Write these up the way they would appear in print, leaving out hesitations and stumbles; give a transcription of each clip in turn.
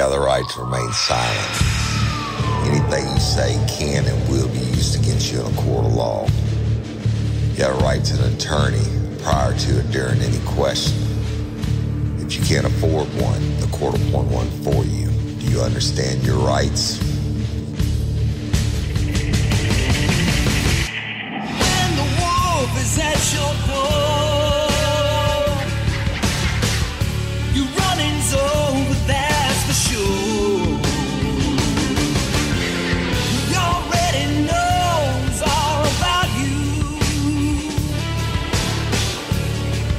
the other rights remain silent. Anything you say can and will be used against you in a court of law. You have a right to an attorney prior to or during any question. If you can't afford one, the court will appoint one for you. Do you understand your rights? And the wolf is at your door. Your running's over, that's for sure. He already knows all about you.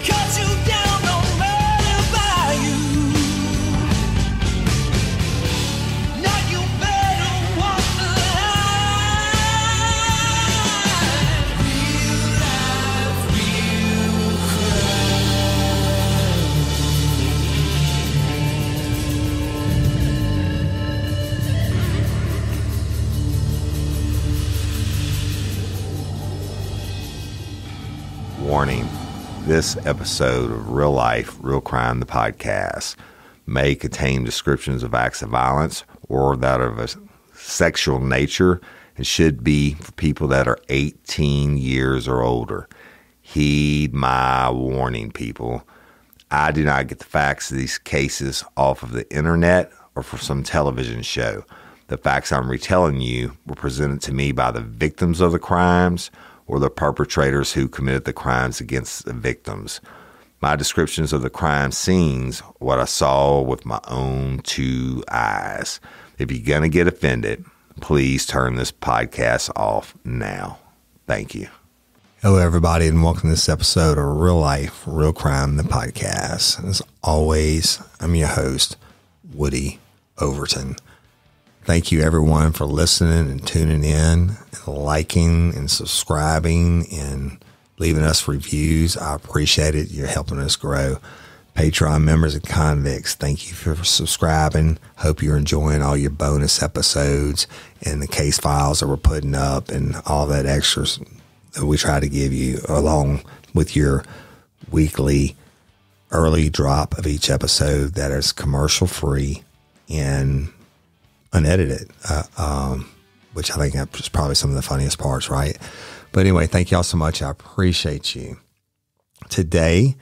Cut you down on Murder Bayou. Now you better walk the line. Real life, real crime. Warning. This episode of Real Life, Real Crime, the podcast, may contain descriptions of acts of violence or that of a sexual nature and should be for people that are 18 years or older. Heed my warning, people. I do not get the facts of these cases off of the internet or from some television show. The facts I'm retelling you were presented to me by the victims of the crimes or the perpetrators who committed the crimes against the victims. My descriptions of the crime scenes, what I saw with my own two eyes. If you're going to get offended, please turn this podcast off now. Thank you. Hello, everybody, and welcome to this episode of Real Life, Real Crime, the podcast. As always, I'm your host, Woody Overton. Thank you, everyone, for listening and tuning in and liking and subscribing and leaving us reviews. I appreciate it. You're helping us grow. Patreon members and convicts, thank you for subscribing. Hope you're enjoying all your bonus episodes and the case files that we're putting up and all that extras that we try to give you along with your weekly early drop of each episode that is commercial-free and unedited, which I think is probably some of the funniest parts, right? But anyway, thank y'all so much. I appreciate you. Today,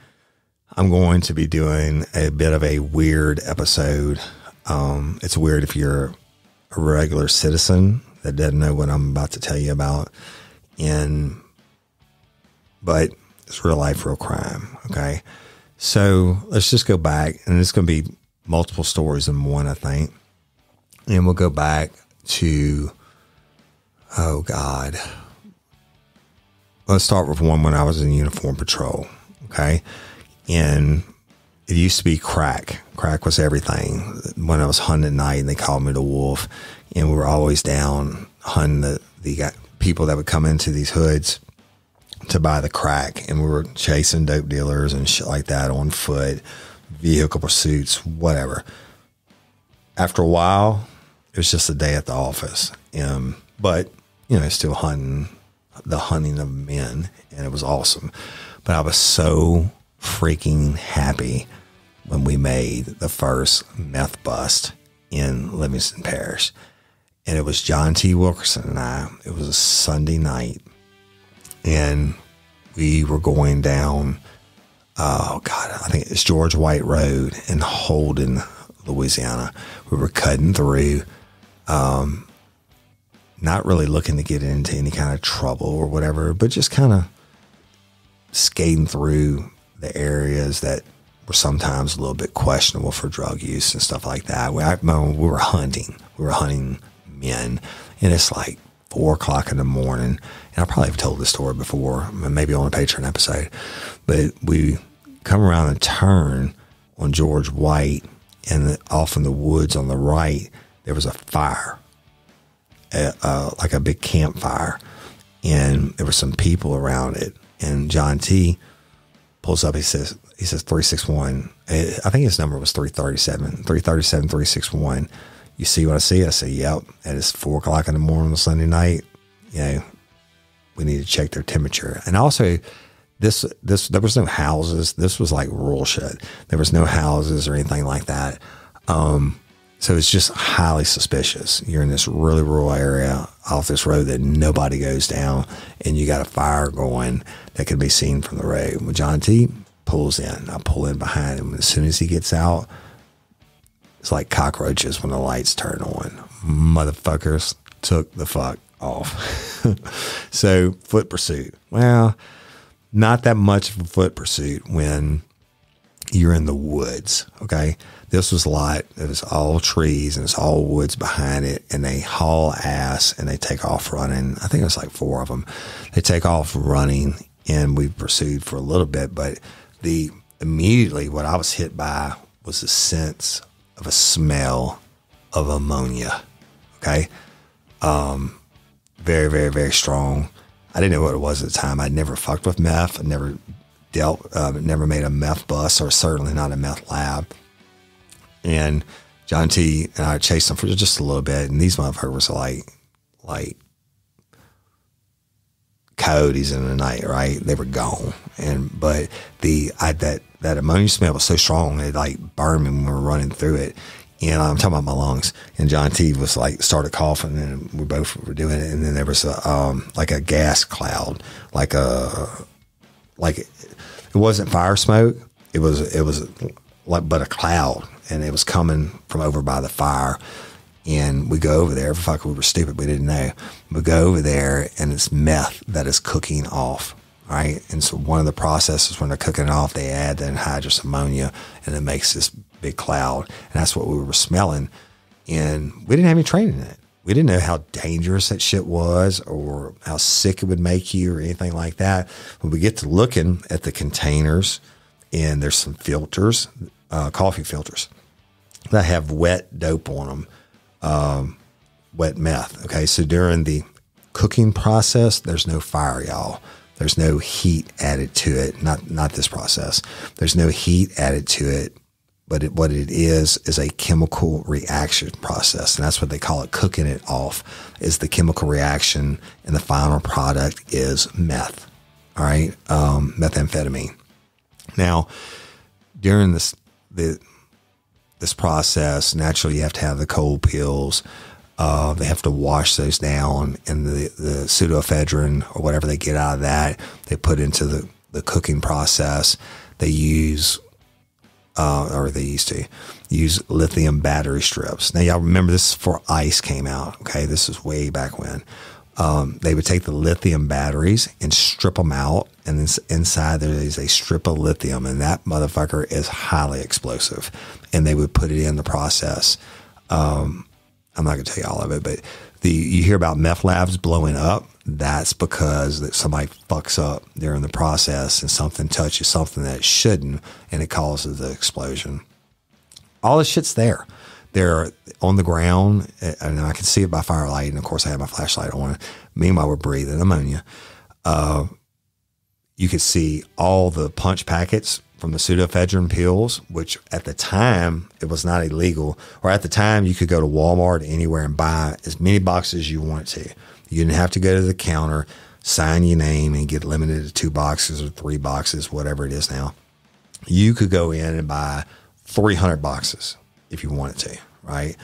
I'm going to be doing a bit of a weird episode. It's weird if you're a regular citizen that doesn't know what I'm about to tell you about. But it's real life, real crime, okay? So let's just go back, and it's going to be multiple stories in one, I think. And we'll go back to, oh, God. Let's start with one when I was in uniform patrol, okay? And it used to be crack. Crack was everything. When I was hunting at night, and they called me the wolf, and we were always down hunting the people that would come into these hoods to buy the crack. And we were chasing dope dealers and shit like that on foot, vehicle pursuits, whatever. After a while, it was just a day at the office, but, you know, still hunting, the hunting of men, and it was awesome. But I was so freaking happy when we made the first meth bust in Livingston Parish, and it was John T. Wilkerson and I. It was a Sunday night, and we were going down, oh, God, I think it's George White Road in Holden, Louisiana. We were cutting through, not really looking to get into any kind of trouble or whatever, but just kind of skating through the areas that were sometimes a little bit questionable for drug use and stuff like that. We were hunting men, and it's like 4 o'clock in the morning. And I probably have told this story before, maybe on a Patreon episode, but we come around a turn on George White. And off in the woods on the right, there was a fire, like a big campfire. And there were some people around it. And John T. pulls up. He says 361. I think his number was 337. 337, 361. You see what I see? I say, yep. And it's 4 o'clock in the morning on a Sunday night. You know, we need to check their temperature. And also, there was no houses. This was like rural shit. There was no houses or anything like that. So it's just highly suspicious. You're in this really rural area off this road that nobody goes down, and you got a fire going that can be seen from the road. Well, John T. pulls in. I pull in behind him. As soon as he gets out, it's like cockroaches when the lights turn on. Motherfuckers took the fuck off. So foot pursuit. Well, not that much of a foot pursuit when you're in the woods, okay? This was a lot. It was all trees and it's all woods behind it. And they haul ass and they take off running. I think it was like four of them. They take off running and we pursued for a little bit. But immediately what I was hit by was the sense of a smell of ammonia, okay? Very, very, very strong. I didn't know what it was at the time. I'd never fucked with meth. I'd never never made a meth bus, or certainly not a meth lab. And John T. and I chased them for just a little bit. And these motherfuckers are like coyotes in the night, right? They were gone. But that ammonia smell was so strong, it like burned me when we were running through it. And I'm talking about my lungs. And John T. was like, started coughing, and we both were doing it. And then there was a gas cloud, like it wasn't fire smoke. It was like, but a cloud, and it was coming from over by the fire. And we go over there. Fuck, we were stupid. We didn't know. We go over there, and it's meth that is cooking off. All right. And so one of the processes when they're cooking it off, they add the anhydrous ammonia, and it makes this big cloud. And that's what we were smelling. And we didn't have any training in it. We didn't know how dangerous that shit was or how sick it would make you or anything like that. When we get to looking at the containers, and there's some filters, coffee filters that have wet dope on them, wet meth. Okay. So during the cooking process, there's no fire, y'all. There's no heat added to it. Not this process. There's no heat added to it, but what it is a chemical reaction process. And that's what they call it. Cooking it off is the chemical reaction. And the final product is meth. All right. Methamphetamine. Now during this process, naturally you have to have the cold pills. They have to wash those down, and the pseudoephedrine or whatever they get out of that, they put into the cooking process. They use, they used to use lithium battery strips. Now, y'all remember this is before ice came out, okay? This is way back when. They would take the lithium batteries and strip them out, and inside there is a strip of lithium, and that motherfucker is highly explosive, and they would put it in the process. I'm not going to tell you all of it, but you hear about meth labs blowing up. That's because that somebody fucks up during the process and something touches something that it shouldn't, and it causes the explosion. All this shit's there. They're on the ground, and I can see it by firelight, and of course I had my flashlight on. Meanwhile, we're breathing ammonia. You could see all the punch packets from the pseudoephedrine pills, which at the time it was not illegal, or at the time you could go to Walmart anywhere and buy as many boxes as you wanted to. You didn't have to go to the counter, sign your name, and get limited to 2 boxes or 3 boxes, whatever it is now. You could go in and buy 300 boxes if you wanted to, right?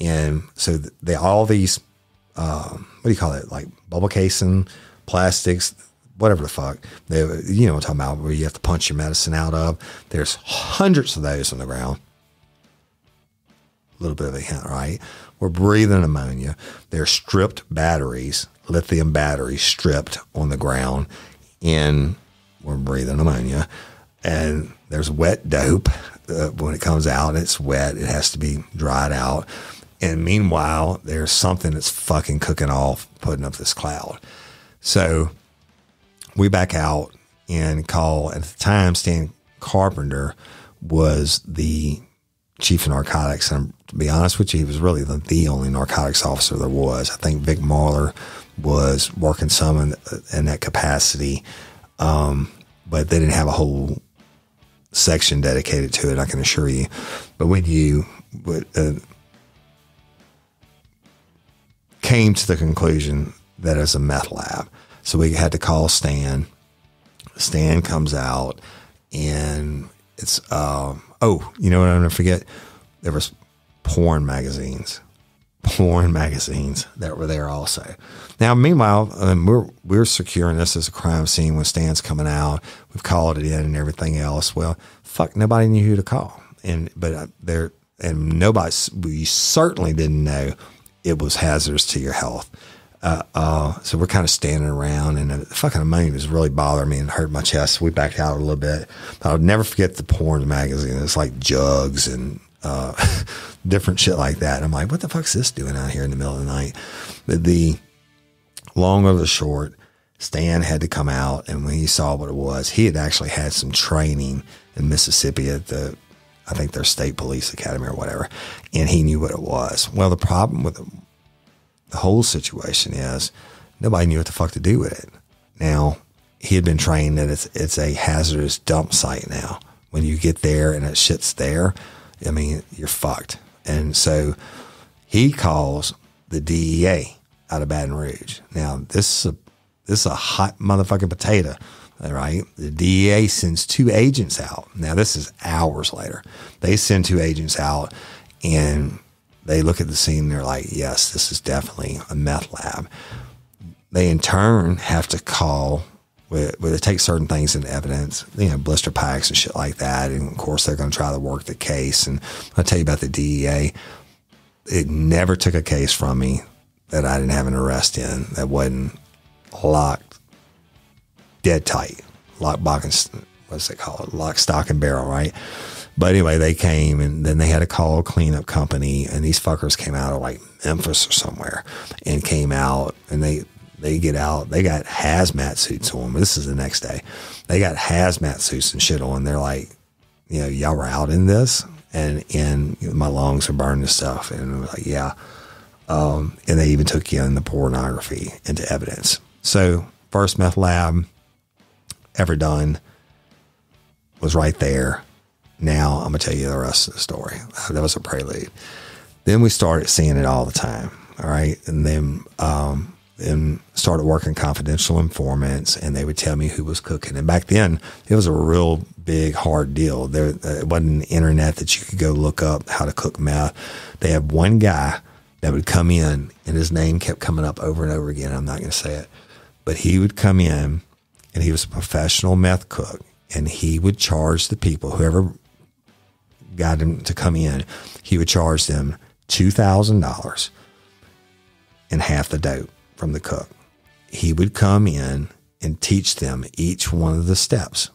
And so they all these, what do you call it? Like bubble casing, plastics, whatever the fuck, you know what I'm talking about, where you have to punch your medicine out of. There's hundreds of those on the ground. A little bit of a hint, right? We're breathing ammonia. They're stripped batteries, lithium batteries stripped on the ground, and we're breathing ammonia. And there's wet dope. When it comes out, it's wet. It has to be dried out. And meanwhile, there's something that's fucking cooking off, putting up this cloud. So we back out and call, at the time, Stan Carpenter was the chief of narcotics. And to be honest with you, he was really the only narcotics officer there was. I think Vic Marler was working some in that capacity, but they didn't have a whole section dedicated to it, I can assure you. But when you came to the conclusion that it was a meth lab, so we had to call Stan. Stan comes out, and it's, oh, you know what I'm going to forget? There was porn magazines that were there also. Now, meanwhile, we're securing this as a crime scene when Stan's coming out. We've called it in and everything else. Well, fuck, nobody knew who to call, we certainly didn't know it was hazardous to your health. So we're kind of standing around, and the fucking ammonia was really bothering me and hurt my chest. So we backed out a little bit. I'll never forget the porn magazine. It's like jugs and different shit like that. And I'm like, what the fuck's this doing out here in the middle of the night? The long or the short, Stan had to come out, and when he saw what it was, he had actually had some training in Mississippi at the, I think, their state police academy or whatever, and he knew what it was. Well, the problem with the whole situation is nobody knew what the fuck to do with it. Now, he had been trained that it's a hazardous dump site now. When you get there and it shit's there, I mean, you're fucked. And so he calls the DEA out of Baton Rouge. Now, this is a hot motherfucking potato, right? The DEA sends two agents out. Now, this is hours later. They send two agents out, and they look at the scene and they're like, yes, this is definitely a meth lab. They in turn have to call, where they take certain things into evidence, blister packs and shit like that. And of course, they're going to try to work the case. And I'll tell you about the DEA. It never took a case from me that I didn't have an arrest in that wasn't locked dead tight. Lock, stock, and barrel, right? But anyway, they came, and then they had a call cleanup company, and these fuckers came out of like Memphis or somewhere, and came out, and they get out. They got hazmat suits on. This is the next day. They got hazmat suits and shit on. They're like, y'all were out in this, and my lungs are burning and stuff. And we're like, yeah. And they even took in the pornography into evidence. So first meth lab ever done was right there. Now, I'm going to tell you the rest of the story. That was a prelude. Then we started seeing it all the time, all right? And then started working confidential informants, and they would tell me who was cooking. And back then, it was a real big, hard deal. There wasn't the internet that you could go look up how to cook meth. They had one guy that would come in, and his name kept coming up over and over again. I'm not going to say it. But he would come in, and he was a professional meth cook, and he would charge the people, whoever got him to come in, he would charge them $2,000 and half the dope from the cook. He would come in and teach them each one of the steps,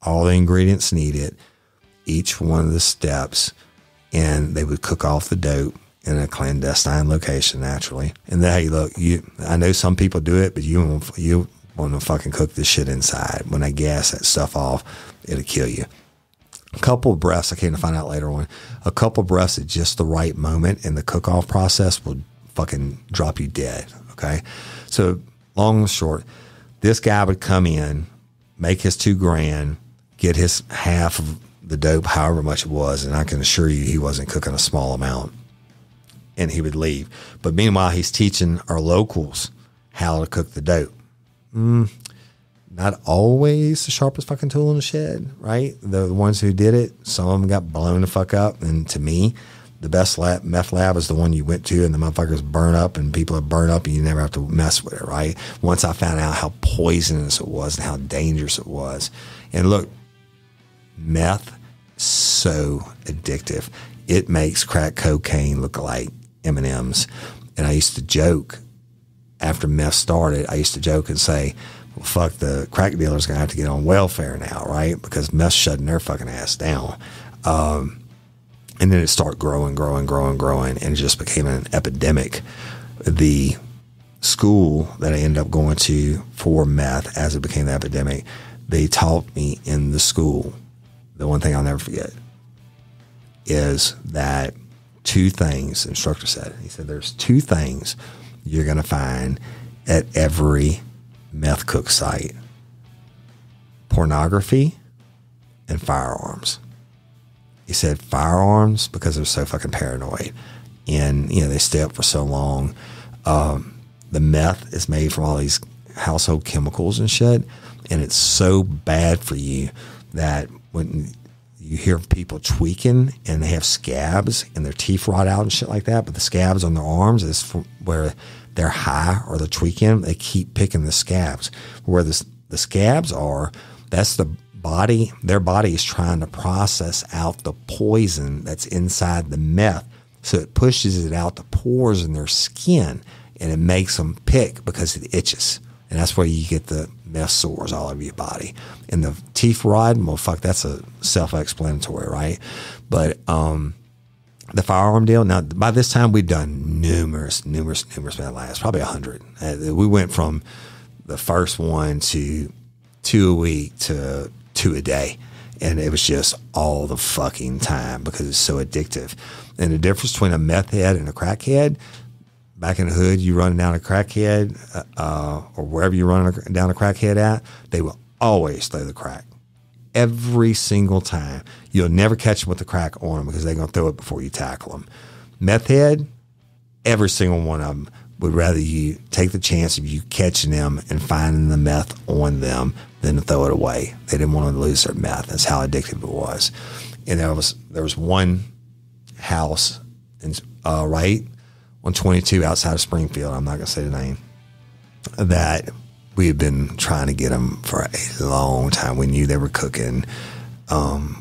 all the ingredients needed, each one of the steps, and they would cook off the dope in a clandestine location, naturally. And then, hey, look, I know some people do it, but you want to fucking cook this shit inside. When I gas that stuff off, it'll kill you. A couple of breaths, I came to find out later on, a couple of breaths at just the right moment in the cook-off process will fucking drop you dead, okay? So long and short, this guy would come in, make his $2,000, get his half of the dope, however much it was, and I can assure you he wasn't cooking a small amount, and he would leave. But meanwhile, he's teaching our locals how to cook the dope. Not always the sharpest fucking tool in the shed, right? The ones who did it, some of them got blown the fuck up. And to me, the best meth lab is the one you went to and the motherfuckers burn up and people are burned up and you never have to mess with it, right? Once I found out how poisonous it was and how dangerous it was. And look, meth, so addictive. It makes crack cocaine look like M&Ms. And I used to joke, after meth started, I used to joke and say, well, fuck, the crack dealer's going to have to get on welfare now, right? Because meth's shutting their fucking ass down. And then it started growing, and it just became an epidemic. The school that I ended up going to for meth, as it became the epidemic, they taught me in the school, the one thing I'll never forget is that two things, the instructor said. He said, there's two things you're going to find at every meth cook site: pornography and firearms. He said firearms because they're so fucking paranoid, and they stay up for so long. The meth is made from all these household chemicals and shit, and it's so bad for you that when you hear of people tweaking and they have scabs and their teeth rot out and shit like that. But the scabs on their arms is from where they're high or they're tweaking. They keep picking the scabs. Where the scabs are, that's the body. Their body is trying to process out the poison that's inside the meth. So it pushes it out to pores in their skin and it makes them pick because it itches. And that's where you get the meth sores all over your body. And the teeth rot, well, fuck, that's a self-explanatory, right? But the firearm deal, now, by this time, we've done numerous bad lies, probably 100. We went from the first one to 2 a week to 2 a day. And it was just all the fucking time because it's so addictive. And the difference between a meth head and a crackhead, back in the hood, you running down a crackhead or wherever you're running down a crackhead at, they will always throw the crack. Every single time. You'll never catch them with the crack on them because they're going to throw it before you tackle them. Meth head, every single one of them would rather you take the chance of you catching them and finding the meth on them than to throw it away. They didn't want to lose their meth. That's how addictive it was. And there was one house in, right on 22 outside of Springfield, I'm not going to say the name, that we had been trying to get them for a long time. We knew they were cooking.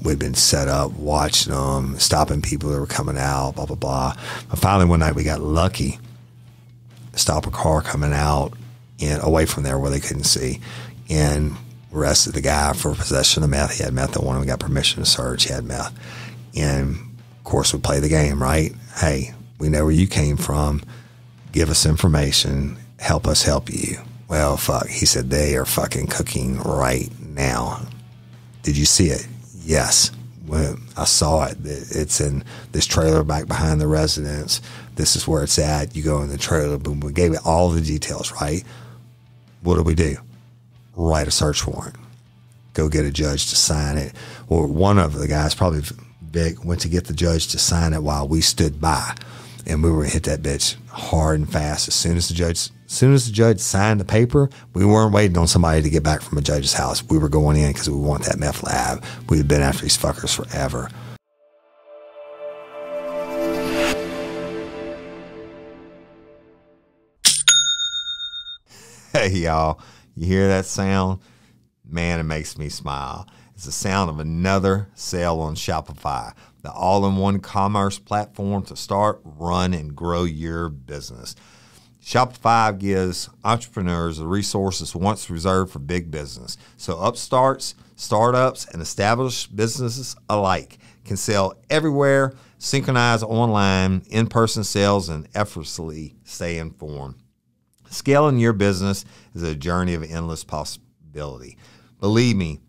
We'd been set up, watching them, stopping people that were coming out, blah, blah, blah. And finally, one night we got lucky. Stop a car coming out and away from there where they couldn't see, and arrested the guy for possession of meth. He had meth. The one we got permission to search, he had meth. And of course, we play the game, right? Hey, we know where you came from. Give us information. Help us help you. Well, fuck. He said they are fucking cooking right now. Did you see it? Yes. Well, I saw it. It's in this trailer back behind the residence. This is where it's at. You go in the trailer. Boom. We gave it all the details, right? What do? Write a search warrant. Go get a judge to sign it. Or one of the guys, probably Vic, went to get the judge to sign it while we stood by. And we were going to hit that bitch hard and fast. As soon as the judge signed the paper, we weren't waiting on somebody to get back from a judge's house. We were going in because we want that meth lab. We had been after these fuckers forever. Hey, y'all. You hear that sound? Man, it makes me smile. It's the sound of another sale on Shopify, the all-in-one commerce platform to start, run, and grow your business. Shopify gives entrepreneurs the resources once reserved for big business. So upstarts, startups, and established businesses alike can sell everywhere, synchronize online, in-person sales, and effortlessly stay informed. Scaling your business is a journey of endless possibility. Believe me,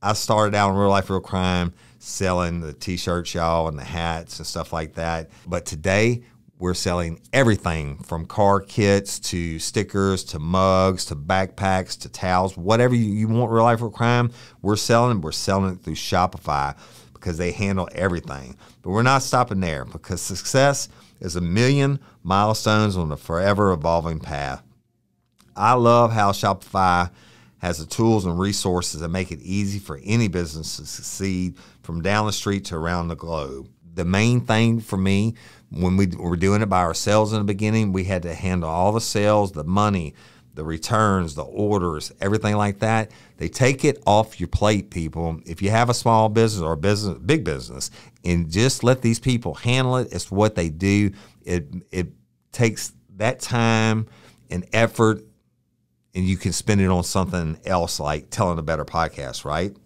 I started out in Real Life Real Crime selling the t-shirts, y'all, and the hats and stuff like that. But today, we're selling everything from car kits to stickers to mugs to backpacks to towels. Whatever you want Real Life Real Crime, we're selling it through Shopify because they handle everything. But we're not stopping there because success is a million milestones on the forever evolving path. I love how Shopify has the tools and resources that make it easy for any business to succeed from down the street to around the globe. The main thing for me, when we were doing it by ourselves in the beginning, we had to handle all the sales, the money, the returns, the orders, everything like that. They take it off your plate, people. If you have a small business or a business, big business, and just let these people handle it. It's what they do. It takes that time and effort, and you can spend it on something else like telling a better podcast, right?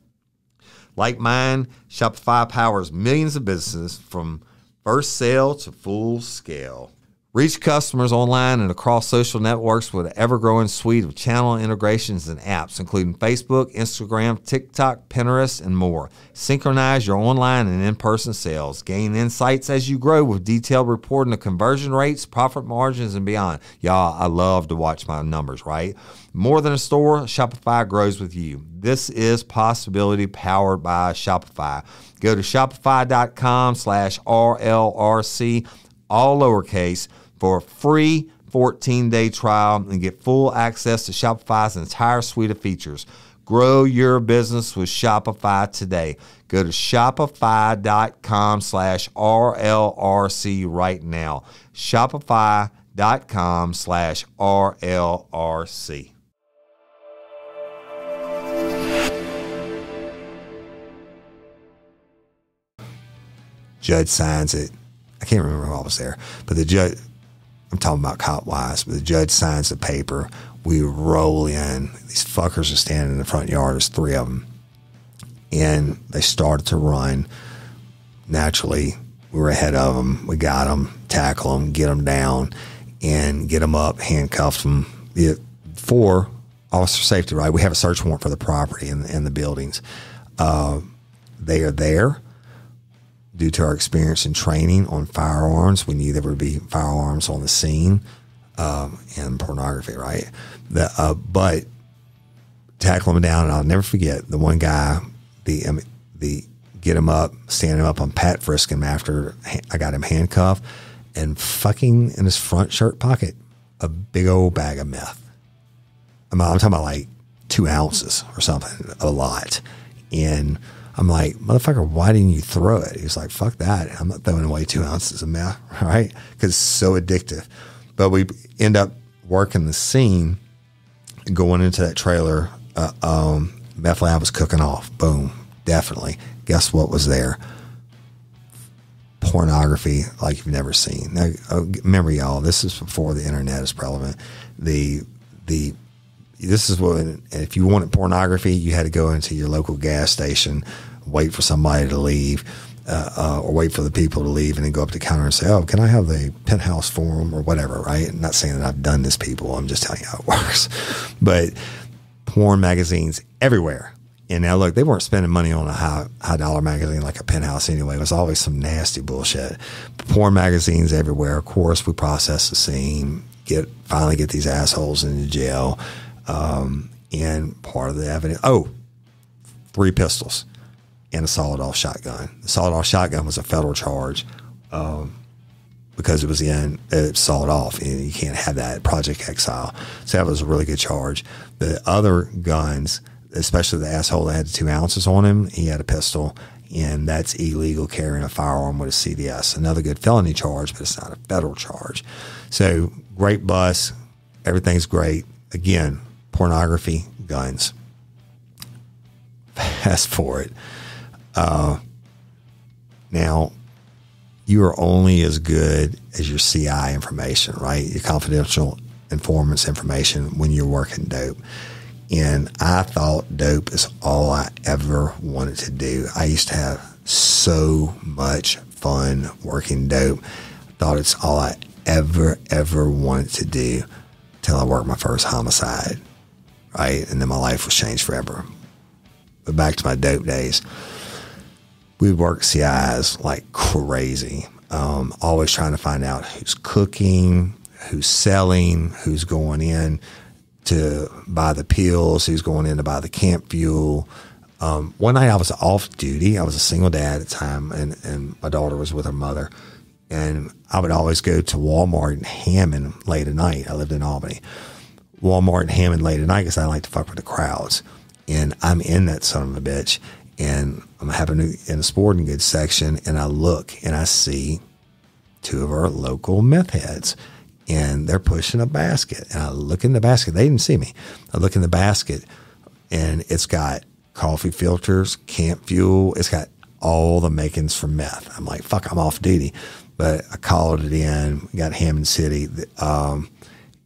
Like mine, Shopify powers millions of businesses from first sale to full scale. Reach customers online and across social networks with an ever-growing suite of channel integrations and apps, including Facebook, Instagram, TikTok, Pinterest, and more. Synchronize your online and in-person sales. Gain insights as you grow with detailed reporting of conversion rates, profit margins, and beyond. Y'all, I love to watch my numbers, right? More than a store, Shopify grows with you. This is possibility powered by Shopify. Go to shopify.com/RLRC, all lowercase, for a free 14-day trial and get full access to Shopify's entire suite of features. Grow your business with Shopify today. Go to shopify.com/RLRC right now. Shopify.com/RLRC. Judge signs it. I can't remember who I was there, but the judge, I'm talking about cop wise, but the judge signs the paper. We roll in. These fuckers are standing in the front yard. There's three of them. And they started to run. Naturally, we were ahead of them. We got them, tackle them, get them down, and get them up, handcuff them. For officer safety, right? We have a search warrant for the property and the buildings. They are there. Due to our experience and training on firearms, we knew there would be firearms on the scene and pornography, right? But tackle them down, and I'll never forget the one guy, get him up, stand him up, I'm pat frisking him after I got him handcuffed, and fucking in his front shirt pocket, a big old bag of meth. I'm talking about like 2 ounces or something, a lot. And I'm like, motherfucker, why didn't you throw it? He was like, fuck that. I'm not throwing away 2 ounces of meth, right? Because it's so addictive. But we end up working the scene, going into that trailer. Meth lab was cooking off. Boom. Definitely. Guess what was there? Pornography like you've never seen. Now, remember, y'all, this is before the internet is prevalent. This is what, if you wanted pornography, you had to go into your local gas station, wait for somebody to leave, or wait for the people to leave, and then go up to the counter and say, oh, can I have the penthouse form or whatever, right? I'm not saying that I've done this, people. I'm just telling you how it works. But porn magazines everywhere. And now, look, they weren't spending money on a high-dollar magazine like a Penthouse anyway. It was always some nasty bullshit. Porn magazines everywhere. Of course, we process the scene, finally get these assholes into jail. And part of the evidence, 3 pistols and a sawed-off shotgun. The sawed-off shotgun was a federal charge because it was sawed off, and you can't have that at Project Exile. So that was a really good charge. The other guns, especially the asshole that had the 2 ounces on him, he had a pistol, and that's illegal carrying a firearm with a CDS. Another good felony charge, but it's not a federal charge. So great bus, everything's great. Again, pornography, guns. Fast forward. Now, you are only as good as your CI information, right? Your confidential informants information when you're working dope. And I thought dope is all I ever wanted to do. I used to have so much fun working dope. I thought it's all I ever wanted to do until I worked my first homicide. Right? And then my life was changed forever. But back to my dope days. We worked CIs like crazy. Always trying to find out who's cooking, who's selling, who's going in to buy the pills, who's going in to buy the camp fuel. One night I was off duty. I was a single dad at the time, and my daughter was with her mother. And I would always go to Walmart and Hammond late at night. I lived in Albany. Walmart and Hammond late at night because I like to fuck with the crowds. And I'm in that son of a bitch. And I'm in a sporting goods section. And I look and I see 2 of our local meth heads. And they're pushing a basket. And I look in the basket. They didn't see me. I look in the basket. And it's got coffee filters, camp fuel. It's got all the makings for meth. I'm like, fuck, I'm off duty. But I called it in, got Hammond City. And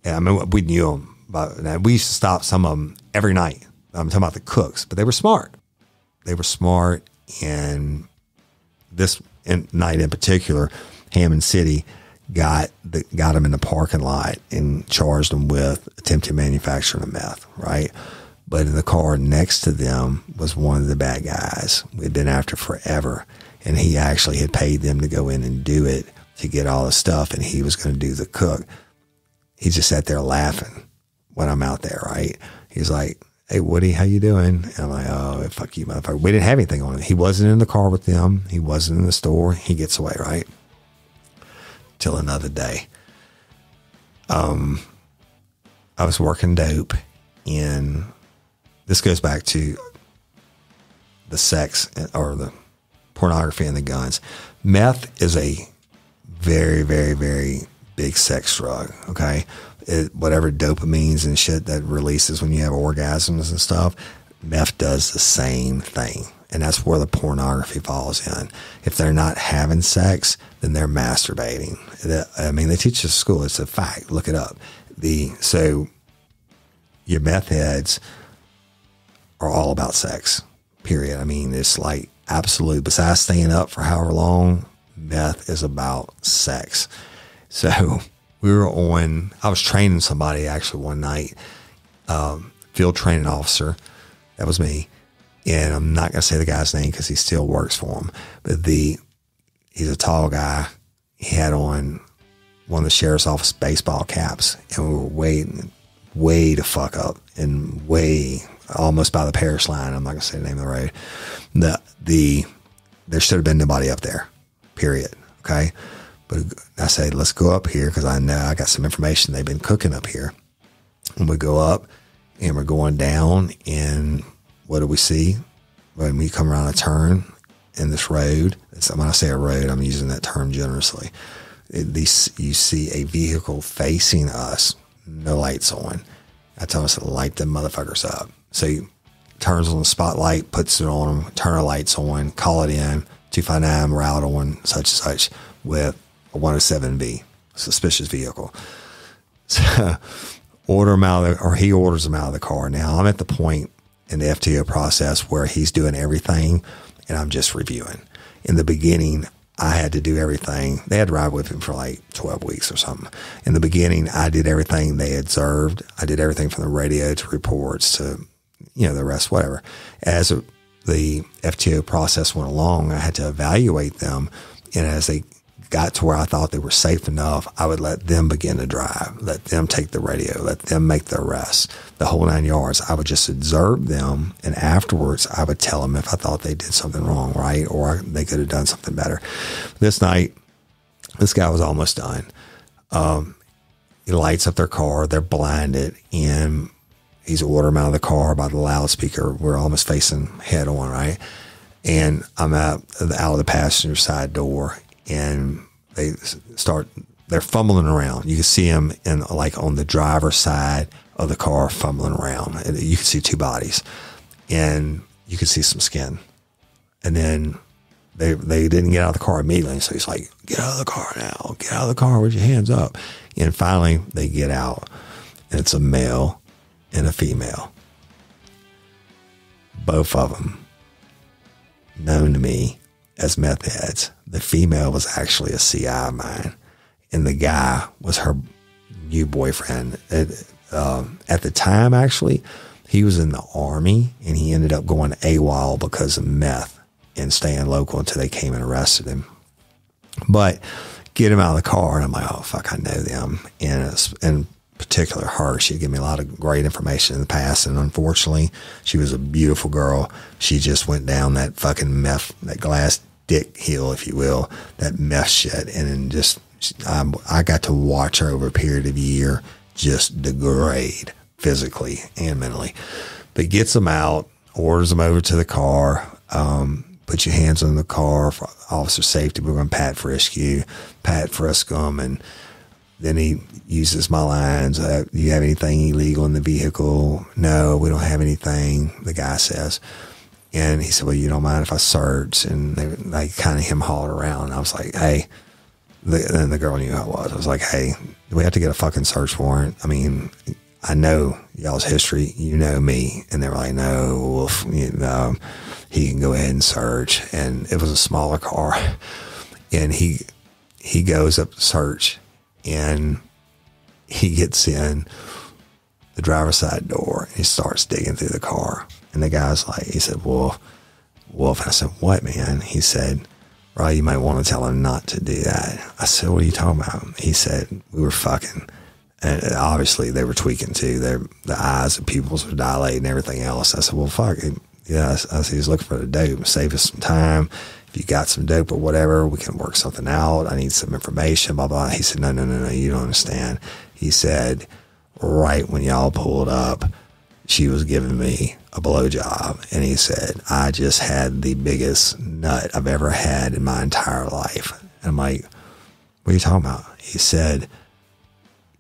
I mean, we knew them. And we used to stop some of them every night. I'm talking about the cooks, but they were smart. They were smart. And this night in particular, Hammond City got them in the parking lot and charged them with attempted manufacturing of meth, right? But in the car next to them was one of the bad guys we'd been after forever. And he actually had paid them to go in and do it, to get all the stuff, and he was going to do the cook. He just sat there laughing when I'm out there, right? He's like, hey, Woody, how you doing? And I'm like, oh, fuck you, motherfucker. We didn't have anything on him. He wasn't in the car with them. He wasn't in the store. He gets away, right? Till another day. I was working dope in... This goes back to the sex or the pornography and the guns. Meth is a very, very, very big sex drug, okay? It, whatever dopamines and shit that releases when you have orgasms and stuff, meth does the same thing. And that's where the pornography falls in. If they're not having sex, then they're masturbating. I mean, they teach this at school. It's a fact. Look it up. So your meth heads are all about sex, period. I mean, it's like absolute. Besides staying up for however long, meth is about sex. So we were on, I was training somebody actually one night, field training officer. That was me. And I'm not going to say the guy's name because he still works for him. But he's a tall guy. He had on one of the sheriff's office baseball caps. And we were way to fuck up. And way, almost by the parish line. I'm not going to say the name of the road. There should have been nobody up there. Period. Okay? But I said, let's go up here because I know I got some information they've been cooking up here. And we go up and we're going down and... What do we see when we come around a turn in this road? When I say a road, I'm using that term generously. You see a vehicle facing us, no lights on. I told us to light them motherfuckers up. So he turns on the spotlight, puts it on them, turn our lights on, call it in, 259 route on such and such with a 107B, suspicious vehicle. So order them out of the, or he orders them out of the car. Now I'm at the point in the FTO process where he's doing everything and I'm just reviewing. In the beginning, I had to do everything. They had to ride with him for like 12 weeks or something. In the beginning, I did everything they observed. I did everything from the radio to reports to, you know, the rest, whatever. As the FTO process went along, I had to evaluate them. And as they got to where I thought they were safe enough, I would let them begin to drive, let them take the radio, let them make the arrest, the whole 9 yards. I would just observe them, and afterwards I would tell them if I thought they did something wrong, right, or they could have done something better. This night, this guy was almost done. He lights up their car, they're blinded, and he's ordering them out of the car by the loudspeaker. We're almost facing head on, right? And I'm out of the passenger side door, and they're fumbling around. You can see them in, like, on the driver's side of the car fumbling around, and you can see two bodies and you can see some skin. And then they didn't get out of the car immediately. So he's like, get out of the car now, get out of the car with your hands up. And finally they get out, and it's a male and a female, both of them known to me as meth heads. The female was actually a CI of mine, and the guy was her new boyfriend. At the time, actually, he was in the Army, and he ended up going AWOL because of meth and staying local until they came and arrested him. But get him out of the car, and I'm like, oh, fuck, I know them. And in particular, her. She'd given me a lot of great information in the past, and unfortunately, she was a beautiful girl. She just went down that fucking meth, that glass dick heel, if you will, that meth shit. And then just, I got to watch her over a period of a year just degrade physically and mentally. But gets them out, orders them over to the car. Put your hands on the car for officer safety. We're going to pat frisk them. And then he uses my lines. Do you have anything illegal in the vehicle? No, we don't have anything, the guy says. And he said, well, you don't mind if I search? And they like kind of him hauled around. And I was like, hey, and the girl knew who I was. I was like, hey, do we have to get a fucking search warrant? I mean, I know y'all's history. You know me. And they were like, no, you know, he can go ahead and search. And it was a smaller car. And he goes up to search, and he gets in the driver's side door, and he starts digging through the car. And the guy's like, he said, Wolf. And I said, what, man? He said, Roy, you might want to tell him not to do that. I said, what are you talking about? He said, we were fucking. And obviously they were tweaking too. The eyes and pupils were dilating and everything else. I said, well, fuck it. Yeah, I said, he's looking for the dope. Save us some time. If you got some dope or whatever, we can work something out. I need some information, blah, blah. He said, no, you don't understand. He said, right when y'all pulled up, she was giving me a blowjob. And he said, I just had the biggest nut I've ever had in my entire life. And I'm like, what are you talking about? He said,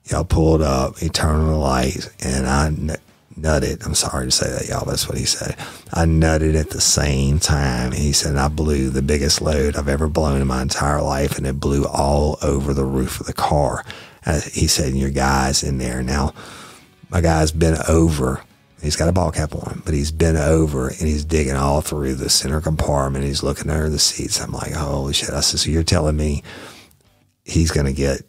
y'all pulled up, he turned on the lights, and I nutted. I'm sorry to say that, y'all. That's what he said. I nutted at the same time. And he said, I blew the biggest load I've ever blown in my entire life, and it blew all over the roof of the car. And he said, and your guy's in there. Now, my guy's bent over. He's got a ball cap on, but he's bent over and he's digging all through the center compartment. He's looking under the seats. I'm like, holy shit. I said, so you're telling me he's going to get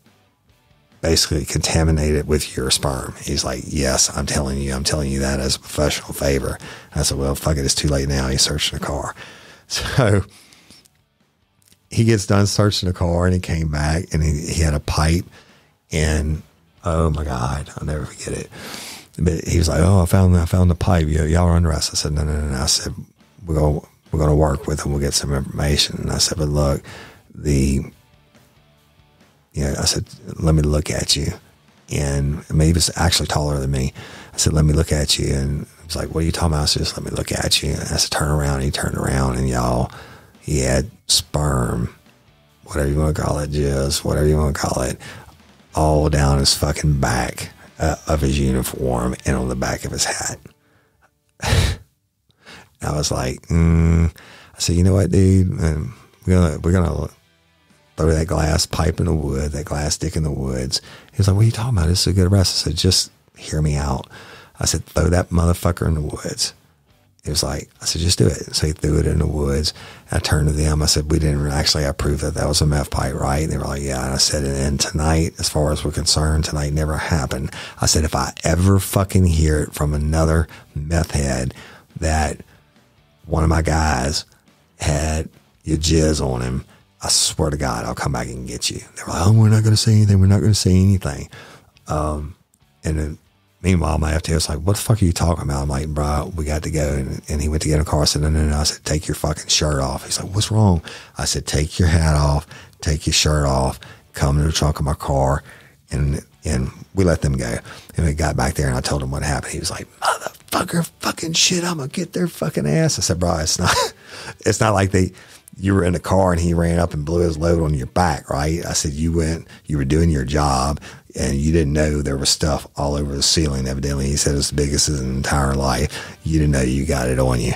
basically contaminated with your sperm? He's like, yes, I'm telling you that as a professional favor. I said, well, fuck it. It's too late now. He's searching the car. So he gets done searching the car and he came back and he had a pipe and oh my God, I'll never forget it. But he was like, oh, I found the pipe. Y'all are under arrest. I said, no. I said, we're going to work with him. We'll get some information. And I said, but look, I said, let me look at you. And I mean, he was actually taller than me. I said, let me look at you. And he was like, what are you talking about? I said, just let me look at you. And I said, turn around. And he turned around and y'all, he had sperm, whatever you want to call it, jizz, whatever you want to call it, all down his fucking back. Of his uniform and on the back of his hat. I was like, I said, you know what, dude? We're gonna throw that glass pipe in the wood, that glass stick in the woods. He was like, what are you talking about? This is a good arrest. I said, just hear me out. I said, throw that motherfucker in the woods. He was like, I said, just do it. So he threw it in the woods. I turned to them. I said, we didn't actually approve that was a meth pipe, right? And they were like, yeah. And I said, and tonight, as far as we're concerned, tonight never happened. I said, if I ever fucking hear it from another meth head that one of my guys had your jizz on him, I swear to God, I'll come back and get you. They were like, oh, we're not going to say anything. We're not going to say anything. And then, meanwhile, my FT was like, what the fuck are you talking about? I'm like, bro, we got to go. And he went to get in a car. I said, no. I said, take your fucking shirt off. He's like, what's wrong? I said, take your hat off, take your shirt off, come to the trunk of my car. And we let them go. And we got back there and I told him what happened. He was like, motherfucker, fucking shit, I'm going to get their fucking ass. I said, bro, it's not like you were in the car and he ran up and blew his load on your back, right? I said, you were doing your job and you didn't know there was stuff all over the ceiling. Evidently, he said it was the biggest in his entire life. You didn't know you got it on you.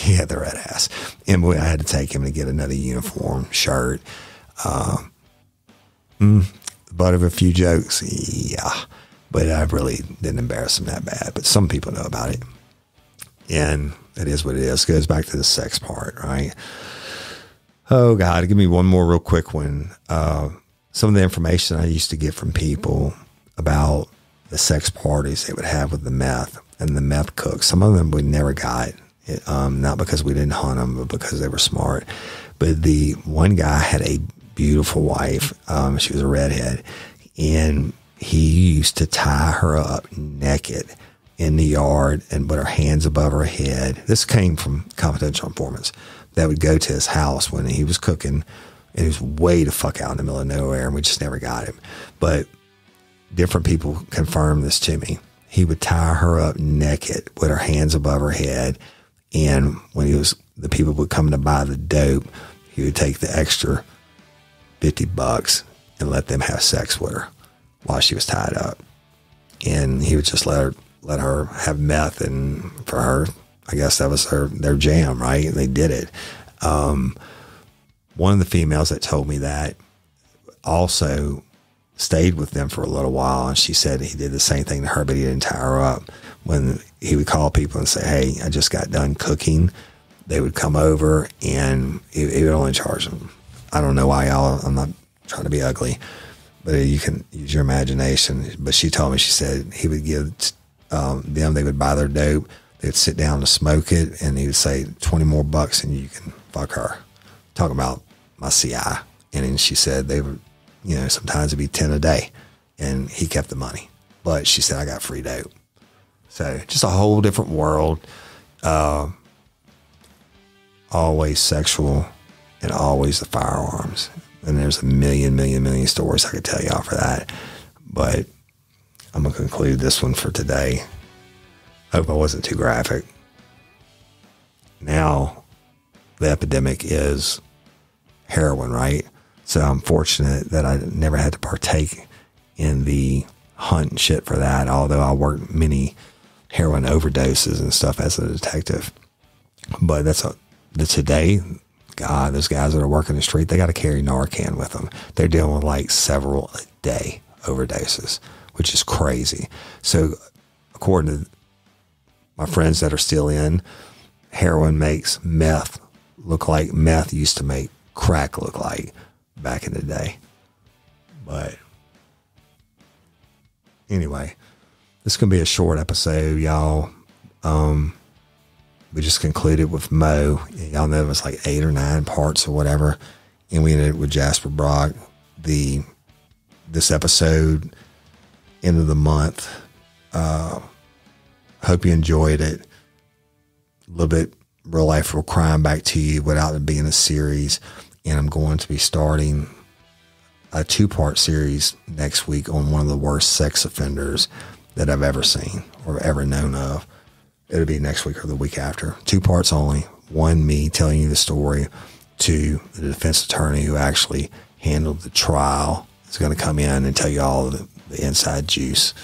He had the red ass. And I had to take him to get another uniform, shirt. Butt of a few jokes, yeah. But I really didn't embarrass him that bad. But some people know about it. And it is what it is. Goes back to the sex part, right? Oh, God. Give me one more real quick one. Some of the information I used to get from people about the sex parties they would have with the meth and the meth cooks. Some of them we never got, not because we didn't hunt them, but because they were smart. But the one guy had a beautiful wife. She was a redhead. And he used to tie her up naked in the yard and put her hands above her head. This came from confidential informants that would go to his house when he was cooking, and he was way the fuck out in the middle of nowhere and we just never got him. But different people confirmed this to me. He would tie her up naked with her hands above her head. And when the people would come to buy the dope, he would take the extra $50 and let them have sex with her while she was tied up. And he would just let her have meth, and for her, I guess that was their jam, right? They did it. One of the females that told me that also stayed with them for a little while, and she said he did the same thing to her, but he didn't tie her up. When he would call people and say, hey, I just got done cooking, they would come over, and he would only charge them. I don't know why, y'all. I'm not trying to be ugly, but you can use your imagination. But she told me, she said he would give them, they would buy their dope, they'd sit down to smoke it, and he would say $20 more and you can fuck her. Talking about my CI. And then she said they were, sometimes it'd be 10 a day, and he kept the money, but she said I got free dope. So just a whole different world, always sexual and always the firearms. And there's a million stories I could tell y'all for that, but I'm going to conclude this one for today. I hope I wasn't too graphic. Now, the epidemic is heroin, right? So I'm fortunate that I never had to partake in the hunt and shit for that, although I worked many heroin overdoses and stuff as a detective. But today, God, those guys that are working the street, they got to carry Narcan with them. They're dealing with like several a day overdoses, which is crazy. So according to my friends that are still in, heroin makes meth look like meth used to make crack look like back in the day. But anyway, this is going to be a short episode, y'all. We just concluded with Mo. Y'all know it was like 8 or 9 parts or whatever. And we ended with Jasper Brock. This episode, end of the month. Hope you enjoyed it. A little bit real life, real crime back to you without it being a series. And I'm going to be starting a 2-part series next week on one of the worst sex offenders that I've ever seen or ever known of. It'll be next week or the week after. 2 parts only. 1, me telling you the story. 2, the defense attorney who actually handled the trial is going to come in and tell you all the inside juice.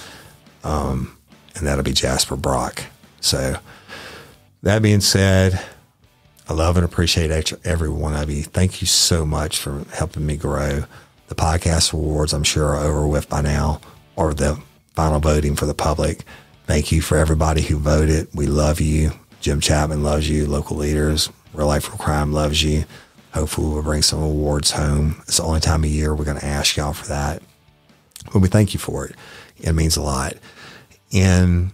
And that'll be Jasper Brock. So that being said, I love and appreciate every one of you. Thank you so much for helping me grow. The podcast awards, I'm sure, are over with by now, or the final voting for the public. Thank you for everybody who voted. We love you. Jim Chapman loves you. Local leaders, Real Life Real Crime loves you. Hopefully we'll bring some awards home. It's the only time of year we're going to ask y'all for that. But we thank you for it. It means a lot. In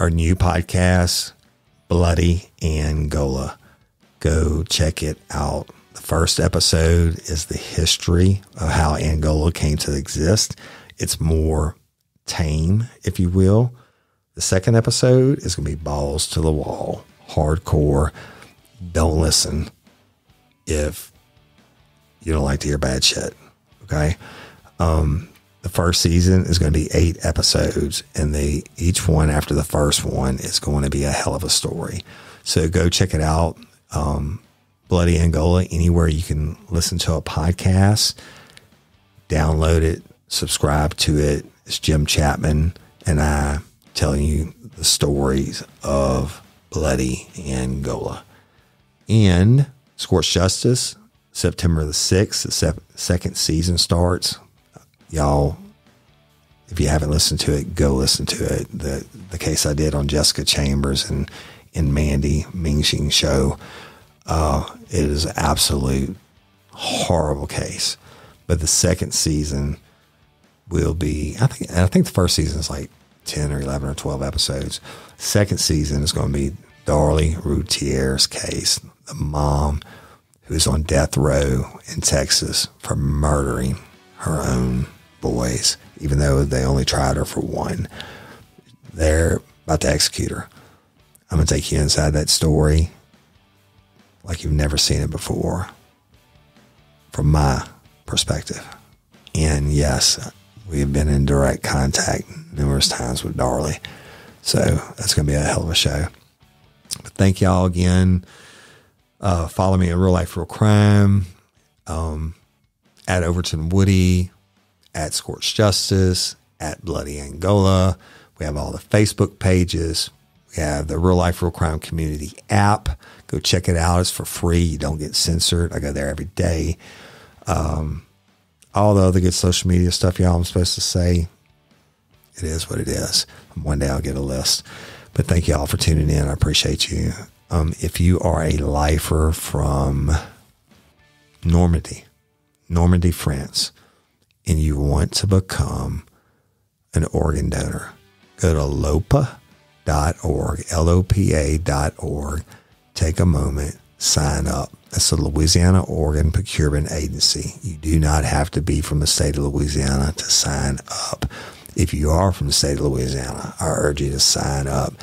our new podcast, Bloody Angola, go check it out. The first episode is the history of how Angola came to exist. It's more tame, if you will. The second episode is going to be balls to the wall, hardcore. Don't listen if you don't like to hear bad shit. Okay. The first season is going to be 8 episodes, and each one after the first one is going to be a hell of a story. So go check it out. Bloody Angola, anywhere you can listen to a podcast, download it, subscribe to it. It's Jim Chapman and I telling you the stories of Bloody Angola. And Scorch Justice, September the 6th, the second season starts. Y'all, if you haven't listened to it, go listen to it. The case I did on Jessica Chambers and Mandy Mingxing show, it is an absolute horrible case. But the second season will be, I think the first season is like 10 or 11 or 12 episodes. Second season is going to be Darlie Routier's case, the mom who is on death row in Texas for murdering her own boys, even though they only tried her for 1. They're about to execute her. I'm going to take you inside that story like you've never seen it before from my perspective. And yes, we have been in direct contact numerous times with Darlie. So that's going to be a hell of a show. But thank y'all again. Follow me at Real Life Real Crime, at Overton Woody, at Scorch Justice, at Bloody Angola. We have all the Facebook pages. We have the Real Life Real Crime community app. Go check it out. It's for free. You don't get censored. I go there every day. All the other good social media stuff, y'all, I'm supposed to say. It is what it is. One day I'll get a list. But thank you all for tuning in. I appreciate you. If you are a lifer from Normandy, France, and you want to become an organ donor, go to lopa.org, LOPA.org. Take a moment. Sign up. That's the Louisiana Organ Procurement Agency. You do not have to be from the state of Louisiana to sign up. If you are from the state of Louisiana, I urge you to sign up.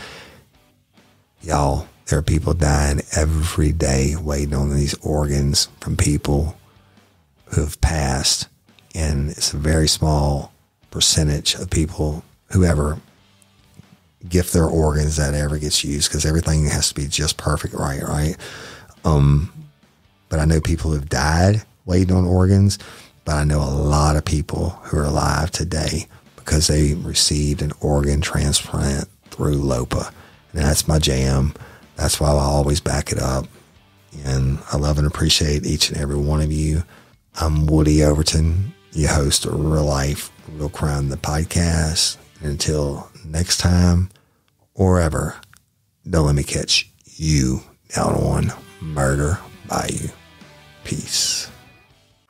Y'all, there are people dying every day waiting on these organs from people who have passed. And it's a very small percentage of people whoever gift their organs that ever gets used, because everything has to be just perfect, right? But I know people who've died waiting on organs, but I know a lot of people who are alive today because they received an organ transplant through LOPA. And that's my jam. That's why I always back it up. And I love and appreciate each and every one of you. I'm Woody Overton, your host of Real Life, Real Crime, the podcast. And until next time or ever, don't let me catch you down on Murder Bayou. Peace.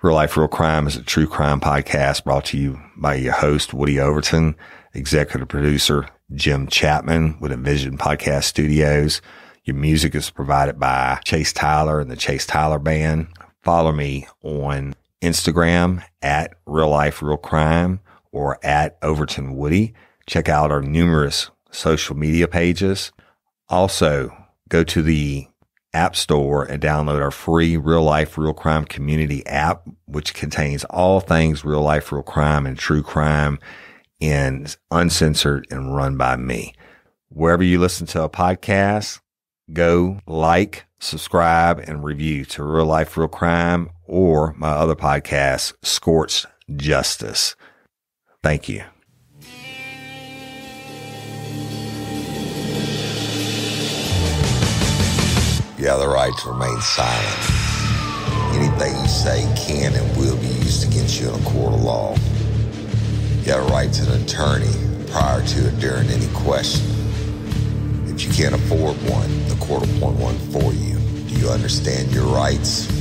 Real Life, Real Crime is a true crime podcast brought to you by your host, Woody Overton, executive producer, Jim Chapman with Envision Podcast Studios. Your music is provided by Chase Tyler and the Chase Tyler Band. Follow me on Instagram at Real Life, Real Crime or at Overton Woody. Check out our numerous social media pages. Also, go to the App Store and download our free Real Life, Real Crime community app, which contains all things real life, real crime, and true crime, and uncensored and run by me. Wherever you listen to a podcast, go like, subscribe, and review to Real Life, Real Crime or my other podcast, Scorch Justice. Thank you. You have the right to remain silent. Anything you say can and will be used against you in a court of law. You have a right to an attorney prior to or during any question. If you can't afford one, the court will appoint one for you. Do you understand your rights?